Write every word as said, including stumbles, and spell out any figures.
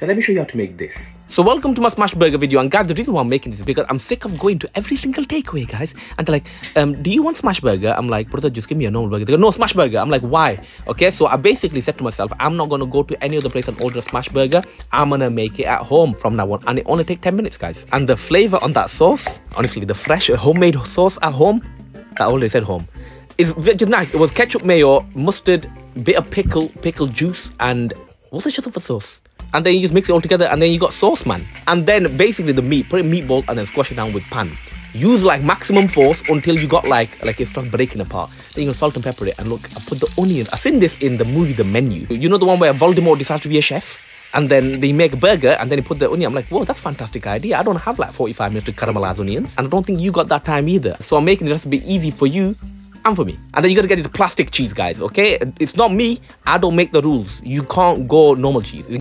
So let me show you how to make this. So welcome to my smash burger video, and guys, the reason why I'm making this is because I'm sick of going to every single takeaway, guys, and they're like, um, do you want smash burger? I'm like, brother, just give me a normal burger. They go, no, smash burger. I'm like, why? Okay, so I basically said to myself, I'm not gonna go to any other place and order a smash burger. I'm gonna make it at home from now on, and it only takes ten minutes, guys. And the flavor on that sauce, honestly, the fresh homemade sauce at home, that already said home, is just nice. It was ketchup, mayo, mustard, bit of pickle, pickle juice, and what's the shit of a sauce? And then you just mix it all together, and then you got sauce, man. And then basically the meat, put a meatball and then squash it down with pan. Use like maximum force until you got like like it starts breaking apart. Then you can salt and pepper it. And look, I put the onion. I've seen this in the movie The Menu. You know the one where Voldemort decides to be a chef, and then they make a burger, and then they put the onion. I'm like, whoa, that's a fantastic idea. I don't have like forty-five minutes to caramelize onions, and I don't think you got that time either. So I'm making the recipe easy for you and for me. And then you gotta get this plastic cheese, guys. Okay, it's not me. I don't make the rules. You can't go normal cheese.